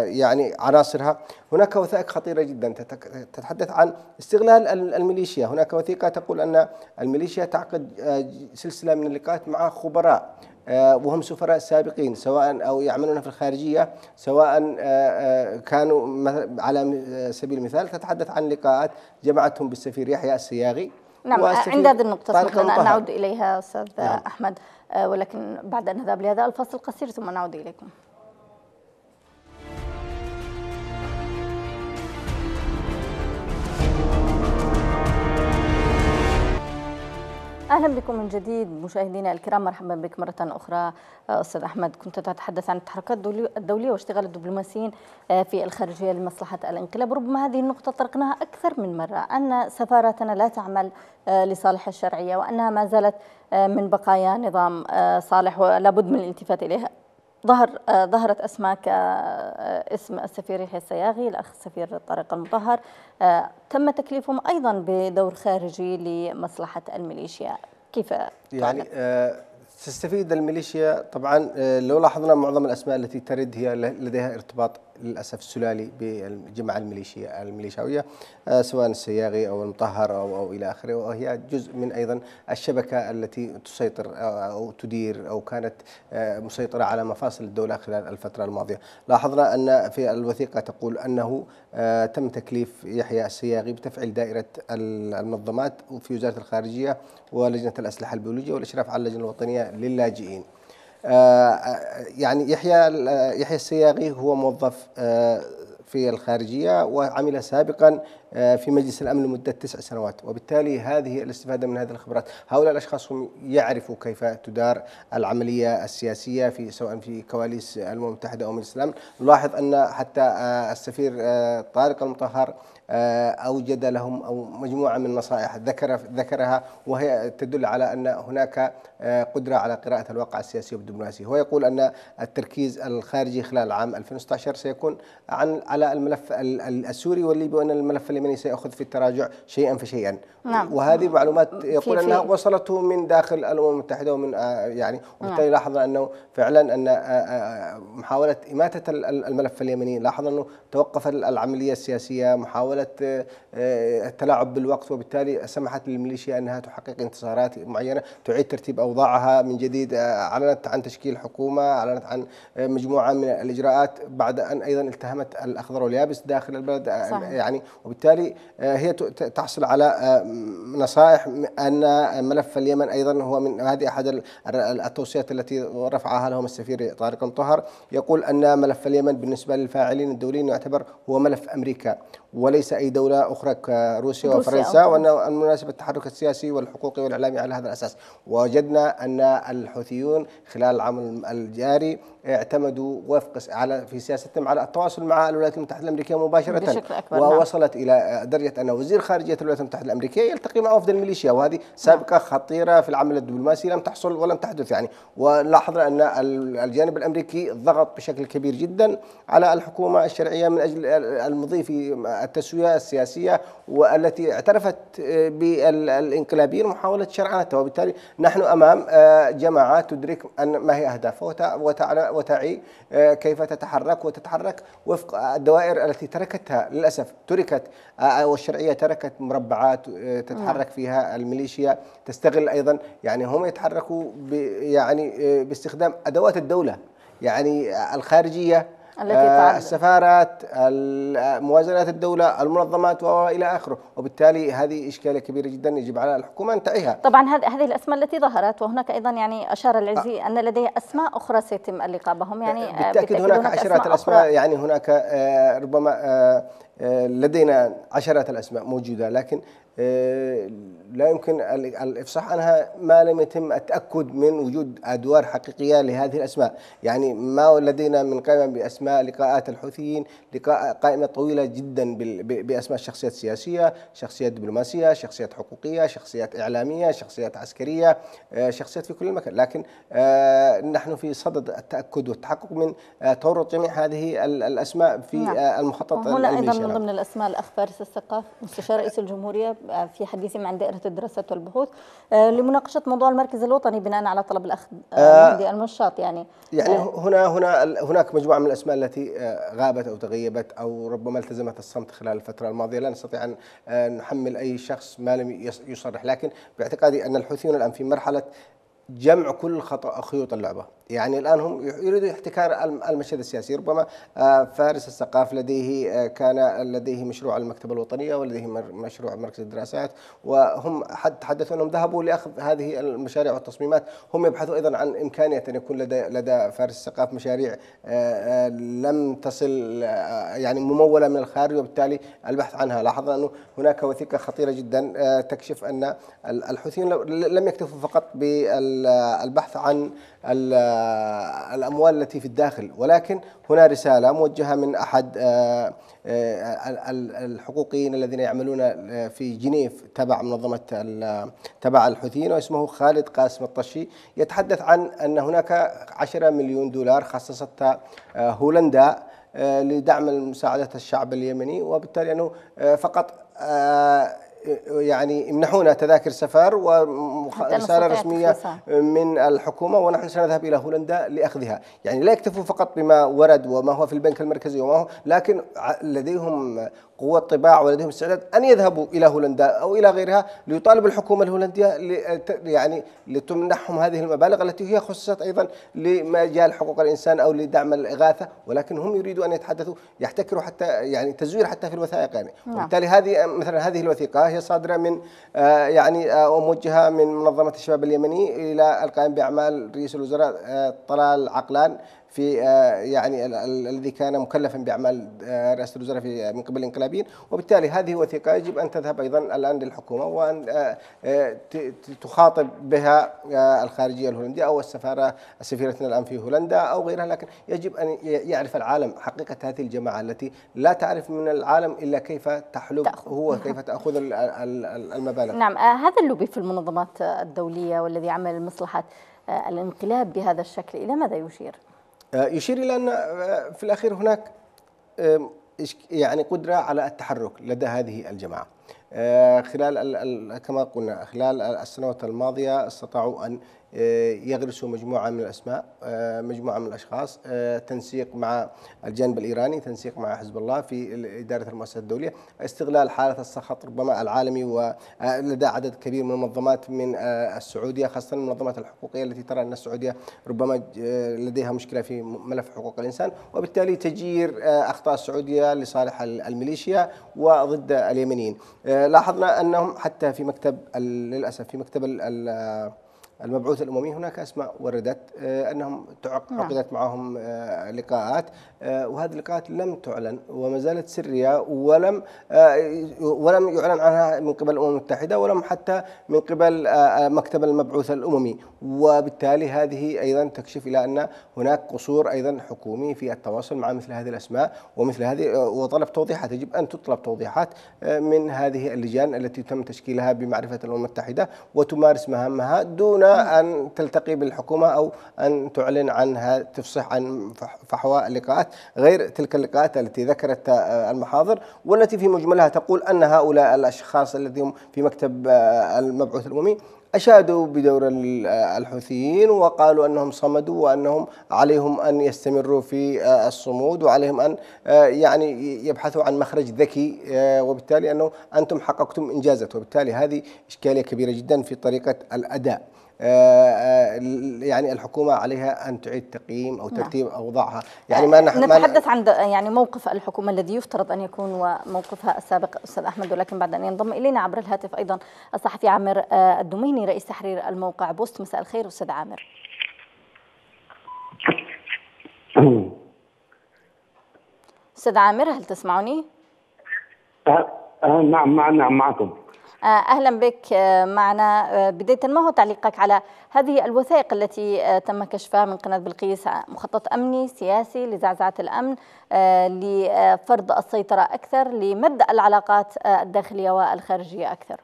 يعني عناصرها. هناك وثائق خطيرة جدا تتحدث عن استغلال الميليشيا، هناك وثيقة تقول أن الميليشيا تعقد سلسلة من اللقاءات مع خبراء وهم سفراء سابقين، سواء أو يعملون في الخارجية سواء كانوا، على سبيل المثال تتحدث عن لقاءات جمعتهم بالسفير يحيى السياغي. نعم، عند هذه النقطة سوف نعود إليها أستاذ نعم. أحمد، ولكن بعد أن نذهب لهذا الفاصل القصير ثم نعود إليكم. أهلا بكم من جديد مشاهدينا الكرام، مرحبا بك مرة أخرى أستاذ أحمد. كنت تتحدث عن التحركات الدولية واشتغال الدبلوماسيين في الخارجية لمصلحة الانقلاب، ربما هذه النقطة طرقناها أكثر من مرة، أن سفاراتنا لا تعمل لصالح الشرعية وأنها ما زالت من بقايا نظام صالح ولا بد من الالتفات إليها. ظهر ظهرت اسماء كاسم السفير يحيى السياغي، الاخ السفير طارق المطهر، تم تكليفهم ايضا بدور خارجي لمصلحه الميليشيا، كيف يعني تستفيد الميليشيا؟ طبعا لو لاحظنا معظم الاسماء التي ترد هي لديها ارتباط للاسف سلالي بالجماعه الميليشيا الميليشاويه، سواء السياغي او المطهر او او الى اخره، وهي جزء من ايضا الشبكه التي تسيطر او تدير او كانت مسيطره على مفاصل الدوله خلال الفتره الماضيه. لاحظنا ان في الوثيقه تقول انه تم تكليف يحيى السياغي بتفعيل دائره المنظمات في وزاره الخارجيه ولجنه الاسلحه البيولوجيه والاشراف على اللجنه الوطنيه للاجئين. يعني يحيى يحيى السياغي هو موظف في الخارجية وعمل سابقا في مجلس الأمن لمدة تسع سنوات، وبالتالي هذه الاستفادة من هذه الخبرات، هؤلاء الأشخاص هم يعرفوا كيف تدار العملية السياسية في سواء في كواليس الأمم المتحدة أو مجلس الأمن. نلاحظ أن حتى السفير طارق المطهر أوجد لهم أو مجموعة من النصائح ذكر ذكرها وهي تدل على أن هناك قدرة على قراءة الواقع السياسي والدبلوماسي. هو يقول أن التركيز الخارجي خلال عام ألفين وستة عشر سيكون عن على الملف السوري والليبي، وأن الملف اليمني سيأخذ في التراجع شيئا فشيئا. نعم. وهذه معلومات يقول أنها وصلته من داخل الأمم المتحدة ومن يعني، وبالتالي لاحظنا أنه فعلا أن محاولة إماتة الملف اليمني، لاحظ أنه توقف العملية السياسية، محاولة التلاعب بالوقت، وبالتالي سمحت للميليشيا أنها تحقق انتصارات معينة، تعيد ترتيب أوضاعها من جديد، أعلنت عن تشكيل حكومة، أعلنت عن مجموعة من الإجراءات بعد أن أيضا التهمت الأخضر واليابس داخل البلد. صحيح. يعني وبالتالي هي تحصل على نصائح أن ملف اليمن أيضا هو من هذه أحد التوصيات التي رفعها لهم السفير طارق المطهر، يقول أن ملف اليمن بالنسبة للفاعلين الدوليين يعتبر هو ملف أمريكا وليس أي دولة أخرى كروسيا وفرنسا، وأن المناسبة التحرك السياسي والحقوقي والإعلامي على هذا الأساس. ووجدنا أن الحوثيون خلال العام الجاري اعتمدوا وفق على في سياستهم على التواصل مع الولايات المتحدة الأمريكية مباشرة، ووصلت إلى درجة أن وزير خارجية الولايات المتحدة الأمريكية يلتقي مع وفد الميليشيا، وهذه سابقة خطيرة في العمل الدبلوماسي لم تحصل ولم تحدث يعني. ولاحظنا أن الجانب الأمريكي ضغط بشكل كبير جدا على الحكومة الشرعية من أجل المضي في التسوية السياسية والتي اعترفت بالانقلابيين محاولة شرعنتها، وبالتالي نحن أمام جماعة تدرك أن ما هي أهدافها وتعي كيف تتحرك وتتحرك وفق الدوائر التي تركتها. للأسف تركت والشرعية تركت مربعات تتحرك فيها الميليشيا، تستغل أيضا يعني هم يتحركوا يعني باستخدام أدوات الدولة يعني الخارجية، آه السفارات، موازنات الدولة، المنظمات وإلى آخره، وبالتالي هذه إشكالية كبيرة جدا يجب على الحكومة أن تعيها. طبعا هذه الأسماء التي ظهرت، وهناك أيضا يعني أشار العزي آه أن لديه أسماء أخرى سيتم اللقاء بهم يعني بالتأكيد, بالتأكيد هناك, هناك عشرات الأسماء يعني هناك آه ربما آه لدينا عشرات الأسماء موجودة، لكن لا يمكن الإفصاح عنها ما لم يتم التأكد من وجود أدوار حقيقية لهذه الأسماء. يعني ما لدينا من قائمة بأسماء لقاءات الحوثيين، لقاء قائمة طويلة جدا بأسماء شخصيات سياسية، شخصيات دبلوماسية، شخصيات حقوقية، شخصيات إعلامية، شخصيات عسكرية، شخصيات في كل مكان، لكن نحن في صدد التأكد والتحقق من تورط جميع هذه الأسماء في المخطط. نعم. من ضمن الأسماء الأخ فارس الثقاف مستشار رئيس الجمهورية في حديثه مع دائرة الدراسات والبحوث لمناقشة موضوع المركز الوطني بناء على طلب الأخ مهدي المشاط. يعني يعني هنا هنا هناك مجموعة من الأسماء التي غابت أو تغيبت أو ربما التزمت الصمت خلال الفترة الماضية، لا نستطيع أن نحمل أي شخص ما لم يصرح، لكن باعتقادي أن الحوثيون الآن في مرحلة جمع كل خطأ خيوط اللعبة. يعني الآن هم يريدوا احتكار المشهد السياسي. ربما فارس الثقاف لديه كان لديه مشروع المكتبة الوطنية ولديه مشروع مركز الدراسات، وهم تحدثوا أنهم ذهبوا لأخذ هذه المشاريع والتصميمات. هم يبحثوا أيضا عن إمكانية أن يكون لدى لدى فارس الثقاف مشاريع لم تصل يعني ممولة من الخارج، وبالتالي البحث عنها. لاحظنا أنه هناك وثيقة خطيرة جدا تكشف أن الحوثيين لم يكتفوا فقط بالبحث عن الأموال التي في الداخل، ولكن هنا رسالة موجهة من أحد الحقوقيين الذين يعملون في جنيف تبع منظمة تبع الحوثيين واسمه خالد قاسم الطشي، يتحدث عن أن هناك عشرة مليون دولار خصصتها هولندا لدعم مساعدة الشعب اليمني، وبالتالي أنه فقط يعني يمنحونا تذاكر سفر ورسالة رسمية من الحكومة ونحن سنذهب إلى هولندا لأخذها. يعني لا يكتفوا فقط بما ورد وما هو في البنك المركزي وما هو، لكن لديهم قوة طباع ولديهم استعداد أن يذهبوا إلى هولندا أو إلى غيرها ليطالب الحكومة الهولندية يعني لتمنحهم هذه المبالغ التي هي خصصت أيضا لمجال حقوق الإنسان أو لدعم الإغاثة، ولكن هم يريدوا أن يتحدثوا يحتكروا حتى يعني تزوير حتى في الوثائق يعني. وبالتالي هذه مثلا هذه الوثيقة هي صادرة من آه يعني آه موجهة من منظمة الشباب اليمني إلى القائم بأعمال رئيس الوزراء آه طلال عقلان في يعني الذي كان مكلفا باعمال رئاسه الوزراء في من قبل الانقلابيين، وبالتالي هذه وثيقه يجب ان تذهب ايضا الان للحكومه وان تخاطب بها الخارجيه الهولنديه او السفاره سفيرتنا الان في هولندا او غيرها، لكن يجب ان يعرف العالم حقيقه هذه الجماعه التي لا تعرف من العالم الا كيف تحلب هو كيف تاخذ المبالغ. نعم، هذا اللوبي في المنظمات الدوليه والذي عمل مصلحه الانقلاب بهذا الشكل الى ماذا يشير؟ يشير إلى أن في الأخير هناك يعني قدرة على التحرك لدى هذه الجماعة. خلال كما قلنا خلال السنوات الماضية استطاعوا أن يغرسوا مجموعة من الأسماء، مجموعة من الأشخاص، تنسيق مع الجانب الإيراني، تنسيق مع حزب الله في إدارة المؤسسات الدولية، استغلال حالة السخط ربما العالمي ولدى عدد كبير من المنظمات من السعودية، خاصة المنظمات الحقوقية التي ترى أن السعودية ربما لديها مشكلة في ملف حقوق الإنسان، وبالتالي تجير أخطاء السعودية لصالح الميليشيا وضد اليمنيين. لاحظنا أنهم حتى في مكتب للأسف في مكتب المبعوث الأممي هناك أسماء وردت أنهم عقدت معهم لقاءات، وهذه اللقاءات لم تعلن وما زالت سرية، ولم ولم يعلن عنها من قبل الأمم المتحدة ولم حتى من قبل مكتب المبعوث الأممي، وبالتالي هذه أيضا تكشف إلى أن هناك قصور أيضا حكومي في التواصل مع مثل هذه الأسماء ومثل هذه، وطلب توضيحات. يجب أن تطلب توضيحات من هذه اللجان التي تم تشكيلها بمعرفة الأمم المتحدة وتمارس مهامها دون أن تلتقي بالحكومة أو أن تعلن عنها، تفصح عن فحوى اللقاءات غير تلك اللقاءات التي ذكرت المحاضر والتي في مجملها تقول أن هؤلاء الأشخاص الذين في مكتب المبعوث الأممي أشادوا بدور الحوثيين وقالوا أنهم صمدوا وأنهم عليهم أن يستمروا في الصمود وعليهم أن يعني يبحثوا عن مخرج ذكي، وبالتالي أنه أنتم حققتم إنجازات، وبالتالي هذه إشكالية كبيرة جدا في طريقة الأداء. يعني الحكومة عليها أن تعيد تقييم أو ترتيب أوضاعها. يعني ما نحن نتحدث عن يعني موقف الحكومة الذي يفترض أن يكون وموقفها السابق أستاذ أحمد، ولكن بعد أن ينضم إلينا عبر الهاتف أيضا الصحفي عامر الدميني رئيس تحرير الموقع بوست. مساء الخير أستاذ عامر. أستاذ عامر هل تسمعني؟ نعم نعم معكم. أهلا بك معنا. بداية ما هو تعليقك على هذه الوثائق التي تم كشفها من قناة بلقيس؟ مخطط أمني سياسي لزعزعة الأمن، لفرض السيطرة أكثر، لمد العلاقات الداخلية والخارجية أكثر.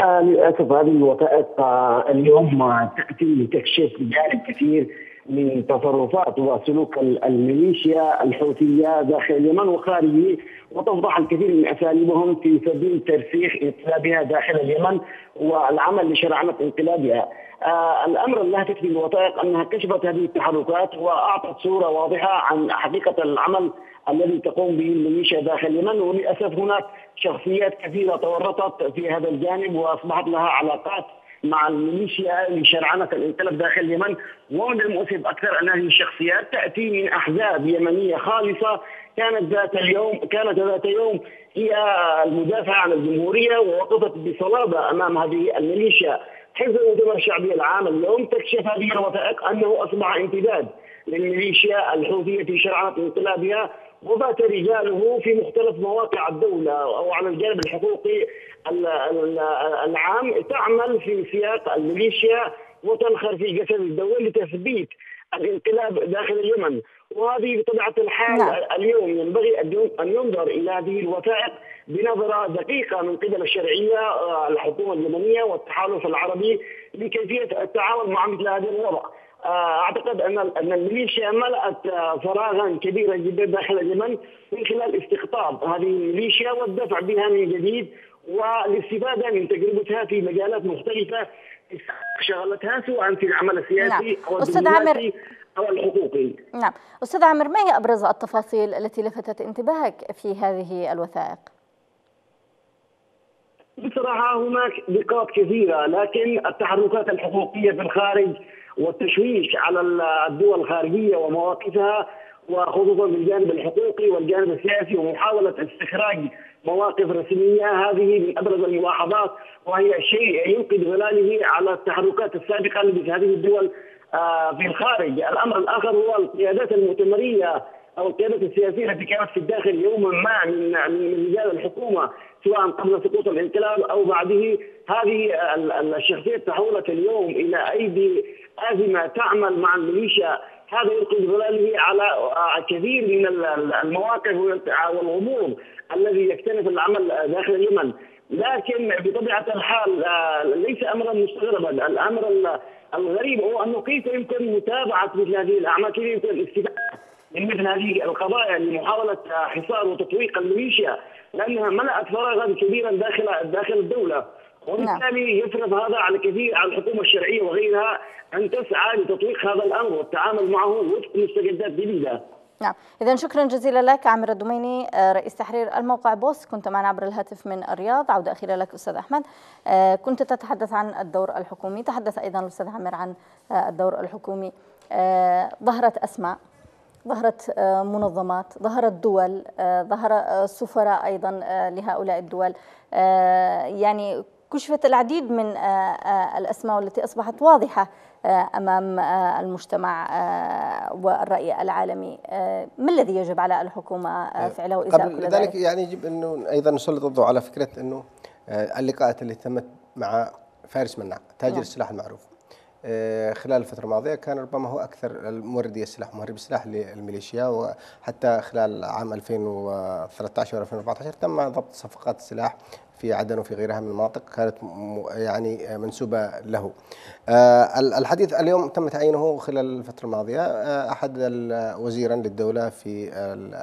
للأسف هذه الوثائق اليوم تأتي لتكشف جانب كثير من تصرفات وسلوك الميليشيا الحوثية داخل اليمن وخارجه، وتفضح الكثير من أساليبهم في سبيل ترسيخ انقلابها داخل اليمن والعمل لشرعنة انقلابها. آه الأمر اللافتي في الوثائق أنها كشفت هذه التحركات وأعطت صورة واضحة عن حقيقة العمل الذي تقوم به الميليشيا داخل اليمن، وللأسف هناك شخصيات كثيرة تورطت في هذا الجانب وأصبحت لها علاقات مع الميليشيا لشرعنة الانقلاب داخل اليمن. ومن المؤسف أكثر أن هذه الشخصيات تأتي من أحزاب يمنية خالصة كانت ذات اليوم كانت ذات يوم هي المدافعة عن الجمهورية ووقفت بصلابة أمام هذه الميليشيا. حزب المجتمع الشعبي العام اليوم تكشف هذه الوثائق أنه أصبح امتداد للميليشيا الحوثية في شرعنة انقلابها، وبات رجاله في مختلف مواقع الدولة أو على الجانب الحقوقي العام، تعمل في سياق الميليشيا وتنخر في جسد الدولة لتثبيت الانقلاب داخل اليمن. وهذه بطبيعة الحال نعم. اليوم ينبغي أن ينظر إلى هذه الوثائق بنظرة دقيقة من قبل الشرعية الحكومة اليمنية والتحالف العربي لكيفية التعامل مع مثل هذا الوضع. أعتقد أن أن الميليشيا ملأت فراغا كبيرا جدا داخل اليمن من خلال استقطاب هذه الميليشيا والدفع بها من جديد والاستفادة من تجربتها في مجالات مختلفة شغلتها سواء في العمل السياسي أو الدبلوماسي أو الحقوقي. نعم أستاذ عامر، ما هي أبرز التفاصيل التي لفتت انتباهك في هذه الوثائق؟ بصراحة هناك نقاط كثيرة، لكن التحركات الحقوقية في الخارج والتشويش على الدول الخارجية ومواقفها وخصوصا بالجانب الحقوقي والجانب السياسي ومحاولة استخراج مواقف رسمية، هذه من أبرز الملاحظات، وهي شيء ينقد ظلاله على التحركات السابقة في هذه الدول في الخارج. الأمر الآخر هو القيادات المؤتمرية أو القيادات السياسية التي كانت في الداخل يوما ما من رجال الحكومة سواء قبل سقوط الانقلاب أو بعده. هذه الشخصية تحولت اليوم إلى أيدي أزمة تعمل مع الميليشيا، هذا يلقي بظلاله على كثير من المواقف والغموض الذي يكتنف العمل داخل اليمن. لكن بطبيعة الحال ليس أمرا مستغربا، الأمر الغريب هو أنه كيف يمكن متابعة مثل هذه الأعمال، كيف يمكن الاستفادة من مثل هذه القضايا لمحاولة حصار وتطويق الميليشيا، لأنها ملأت فراغا كبيرا داخل داخل الدولة، وبالتالي يفرض هذا على كثير على الحكومة الشرعية وغيرها أن تسعى لتطويق هذا الأمر والتعامل معه وفق مستجدات جديدة. نعم، إذا شكرا جزيلا لك عامر الدميني رئيس تحرير الموقع بوس، كنت معنا عبر الهاتف من الرياض. عودة أخيرة لك أستاذ أحمد، كنت تتحدث عن الدور الحكومي، تحدث أيضا الأستاذ عامر عن الدور الحكومي. ظهرت أسماء، ظهرت منظمات، ظهرت دول، ظهر سفراء أيضا لهؤلاء الدول، يعني كشفت العديد من الأسماء التي أصبحت واضحة أمام المجتمع والرأي العالمي. ما الذي يجب على الحكومة فعله إذا كل ذلك؟ يعني يجب أنه أيضا نسلط الضوء على فكرة أنه اللقاءات اللي تمت مع فارس مناع تاجر السلاح المعروف خلال الفترة الماضية كان ربما هو أكثر موردي السلاح ومهربي السلاح للميليشيا، وحتى خلال عام ألفين وثلاثة عشر و ألفين وأربعة عشر تم ضبط صفقات السلاح في عدن وفي غيرها من المناطق كانت يعني منسوبة له. الحديث اليوم تم تعيينه خلال الفترة الماضية أحد وزيرا للدولة في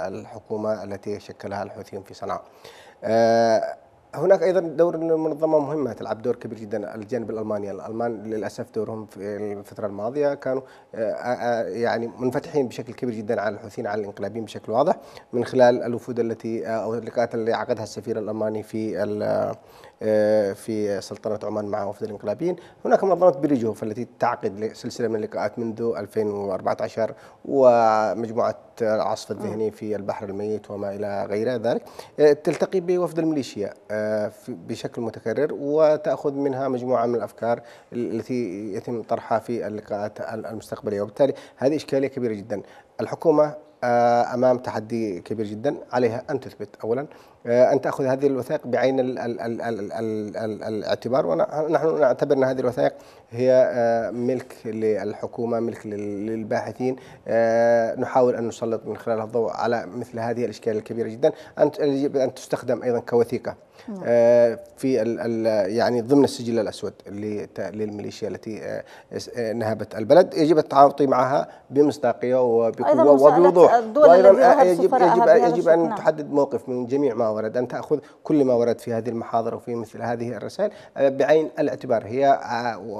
الحكومة التي شكلها الحوثيون في صنعاء. هناك أيضا دور المنظمة مهمة تلعب دور كبير جدا، الجانب الألماني، الألمان للأسف دورهم في الفترة الماضية كانوا يعني منفتحين بشكل كبير جدا على الحوثيين على الانقلابيين بشكل واضح من خلال الوفود التي أو اللقاءات اللي عقدها السفير الألماني في في سلطنة عمان مع وفد الانقلابيين. هناك منظمة بيرغهوف التي تعقد سلسلة من اللقاءات منذ ألفين وأربعة عشر ومجموعة العصف الذهني في البحر الميت وما إلى غير ذلك تلتقي بوفد الميليشيا بشكل متكرر وتأخذ منها مجموعة من الأفكار التي يتم طرحها في اللقاءات المستقبلية، وبالتالي هذه إشكالية كبيرة جدا. الحكومة أمام تحدي كبير جدا، عليها أن تثبت أولا أن تأخذ هذه الوثائق بعين ال ال ال ال ال ال الاعتبار، ونحن نعتبر أن هذه الوثائق هي ملك للحكومة، ملك للباحثين، نحاول أن نسلط من خلالها الضوء على مثل هذه الإشكالية الكبيرة جدا، أن يجب أن تستخدم أيضا كوثيقة في ال ال يعني ضمن السجل الأسود للميليشيا التي نهبت البلد، يجب التعاطي معها بمصداقية وبقوة وبوضوح، وأيضا يجب يجب يجب أن تحدد موقف من جميع ما ورد، أن تأخذ كل ما ورد في هذه المحاضرة وفي مثل هذه الرسائل بعين الاعتبار، هي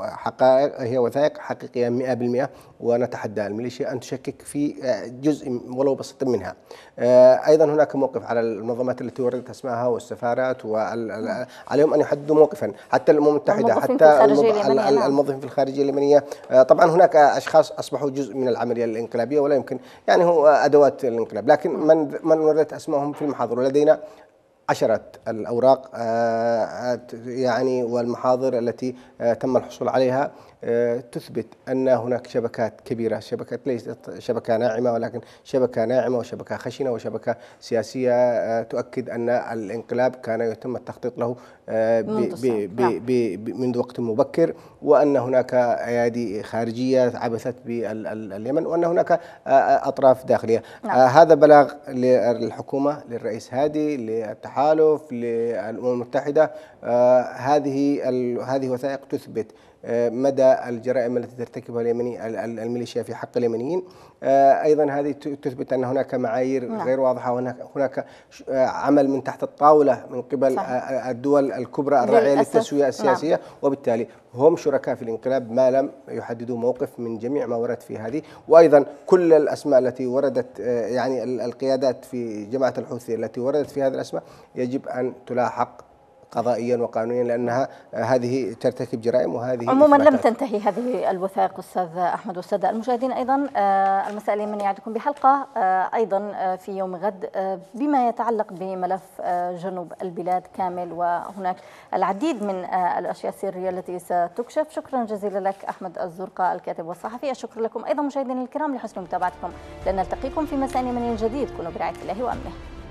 حقائق، هي وثائق حقيقية مئة بالمئة، ونتحدى الميليشيا أن تشكك في جزء ولو بسيط منها. أيضا هناك موقف على المنظمات التي وردت أسمائها والسفارات، وعليهم أن يحددوا موقفا، حتى الأمم المتحدة، حتى الموظفين في الخارجية اليمنية. طبعا هناك أشخاص أصبحوا جزء من العملية الانقلابية ولا يمكن يعني هو أدوات الانقلاب، لكن من من وردت أسمائهم في المحاضرة، ولدينا عشرة الأوراق يعني والمحاضر التي تم الحصول عليها تثبت أن هناك شبكات كبيرة، شبكات ليست شبكة ناعمة ولكن شبكة ناعمة وشبكة خشنة وشبكة سياسية تؤكد أن الانقلاب كان يتم التخطيط له منذ وقت مبكر، وأن هناك أيادي خارجية عبثت باليمن، وأن هناك أطراف داخلية. هذا بلاغ للحكومة، للرئيس هادي، للتحالف، للأمم المتحدة. هذه هذه وثائق تثبت مدى الجرائم التي ترتكبها اليمني الميليشيا في حق اليمنيين، ايضا هذه تثبت ان هناك معايير لا. غير واضحه، وهناك هناك عمل من تحت الطاوله من قبل صحيح. الدول الكبرى الراعيه للتسويه السياسيه، لا. وبالتالي هم شركاء في الانقلاب ما لم يحددوا موقف من جميع ما ورد في هذه. وايضا كل الاسماء التي وردت يعني القيادات في جماعه الحوثي التي وردت في هذه الاسماء يجب ان تلاحق قضائيا وقانونيا، لأنها هذه ترتكب جرائم. وهذه عموما لم تنتهي هذه الوثائق أستاذ أحمد والسادة المشاهدين. أيضا المسألة من يعدكم بحلقة أيضا في يوم غد بما يتعلق بملف جنوب البلاد كامل، وهناك العديد من الأشياء السرية التي ستكشف. شكرا جزيلا لك أحمد الزرقة الكاتب والصحفي. الشكر لكم أيضا مشاهدينا الكرام لحسن متابعتكم، لنلتقيكم في مساء من الجديد. كونوا برعاية الله وأمنه.